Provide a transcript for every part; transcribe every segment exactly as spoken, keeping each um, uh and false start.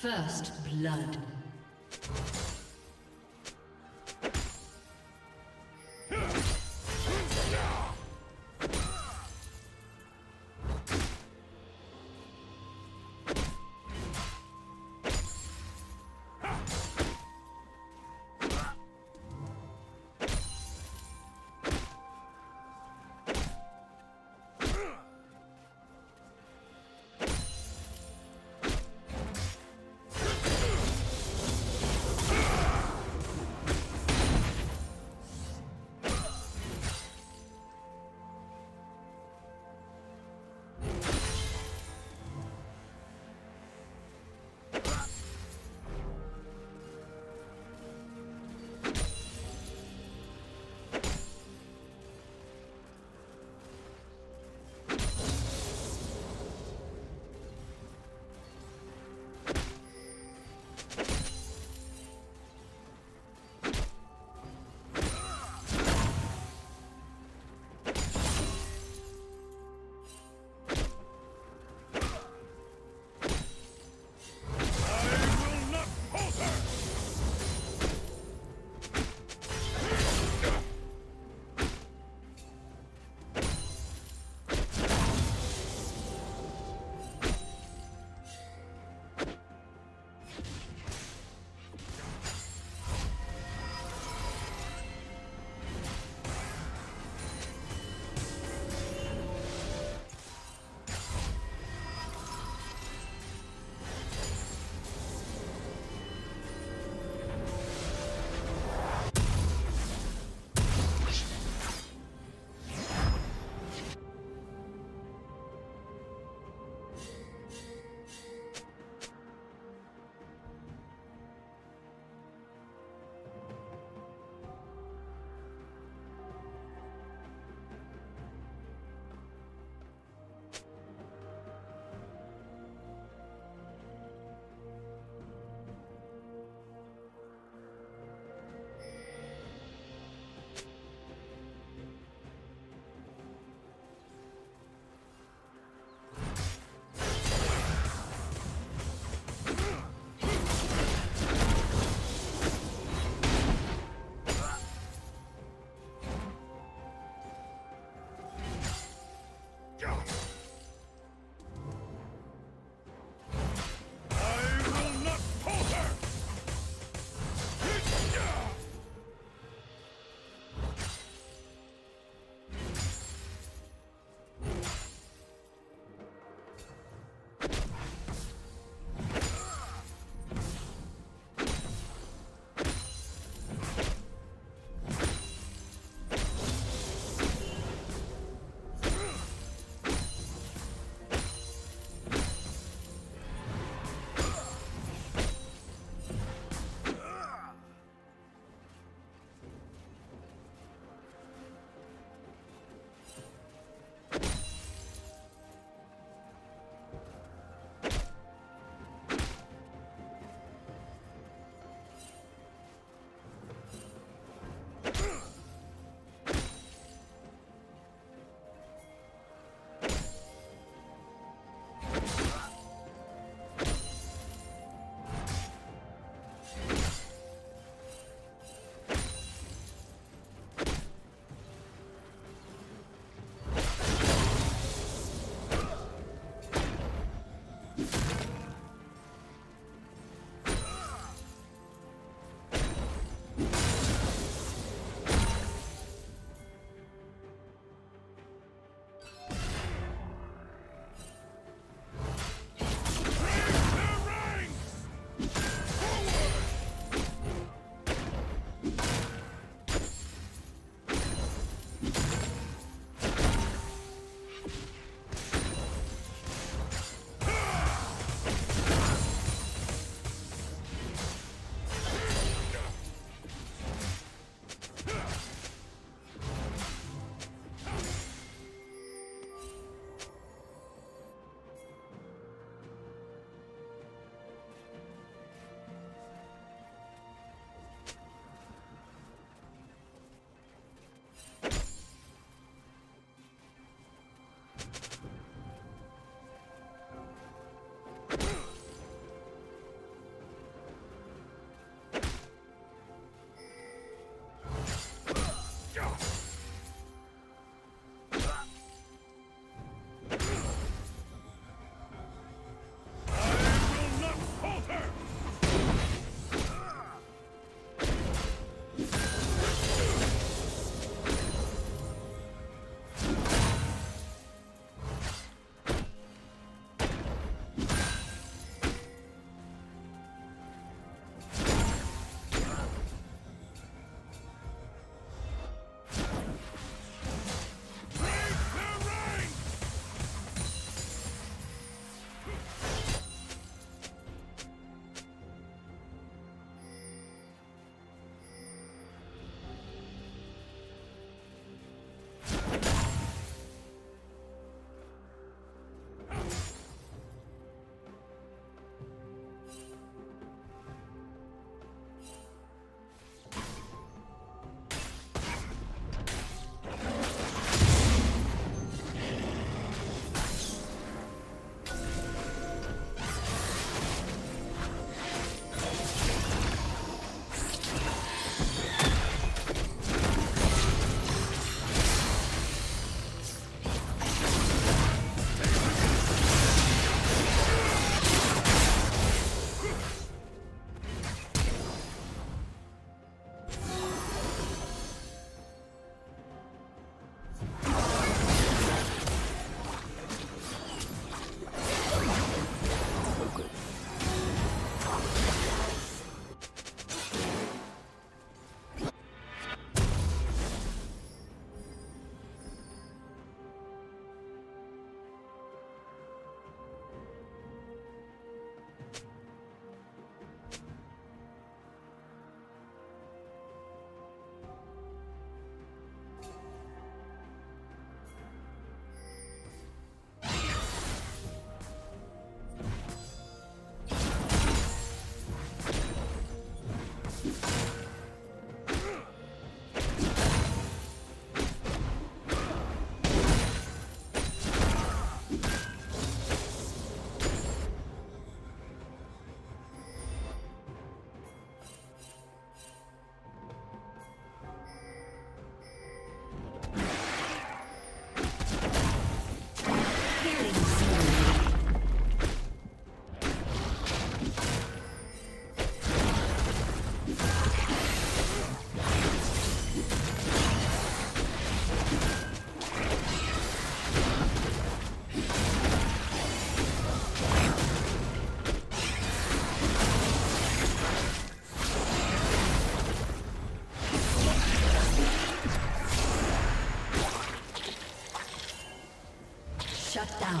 First blood. Shut down.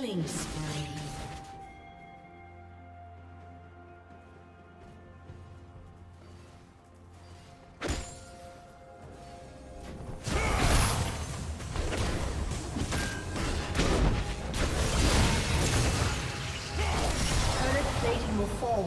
Killing spree. Turret plating will fall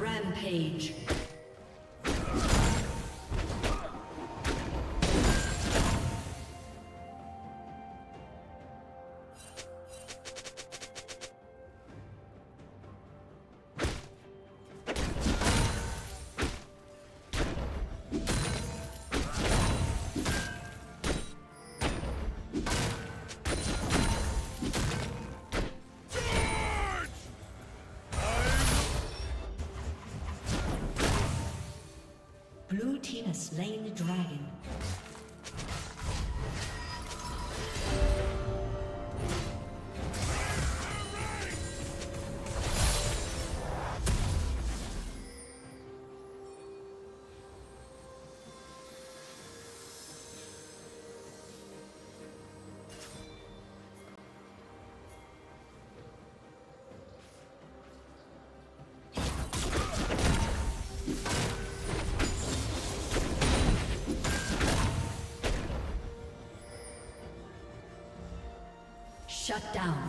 Rampage. Blue team has slain the dragon. Shut down.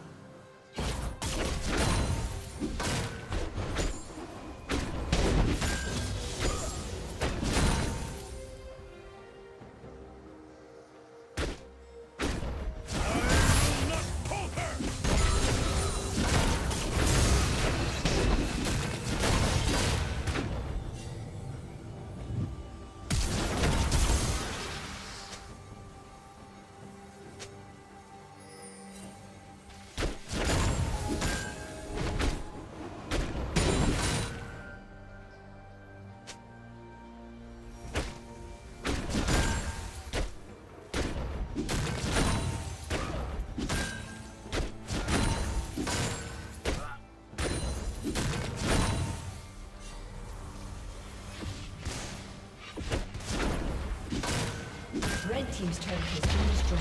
Team's turret has been destroyed.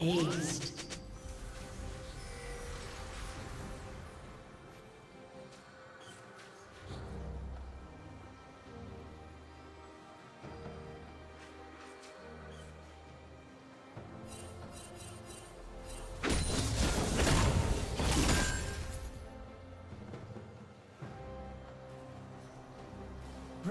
Aced.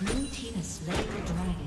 Blue team has slain the dragon.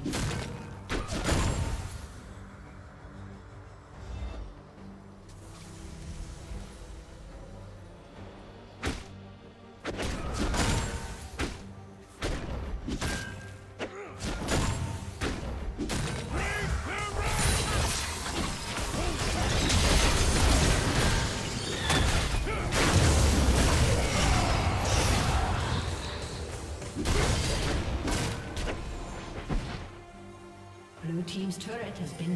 Team's turret has been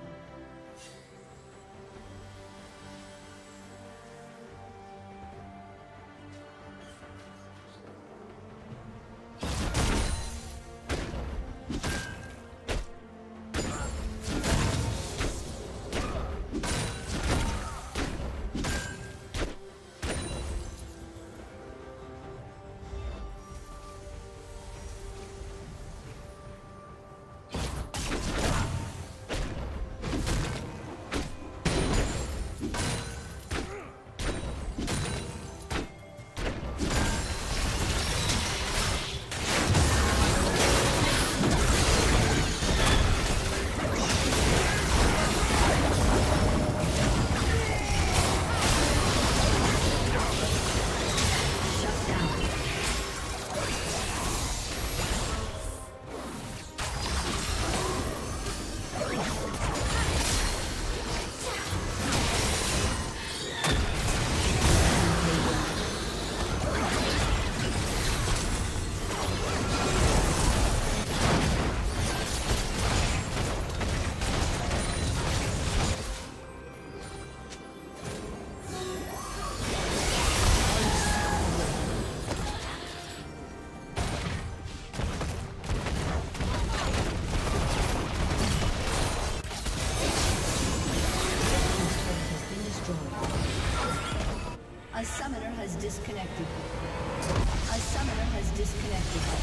A summoner has disconnected. A summoner has disconnected.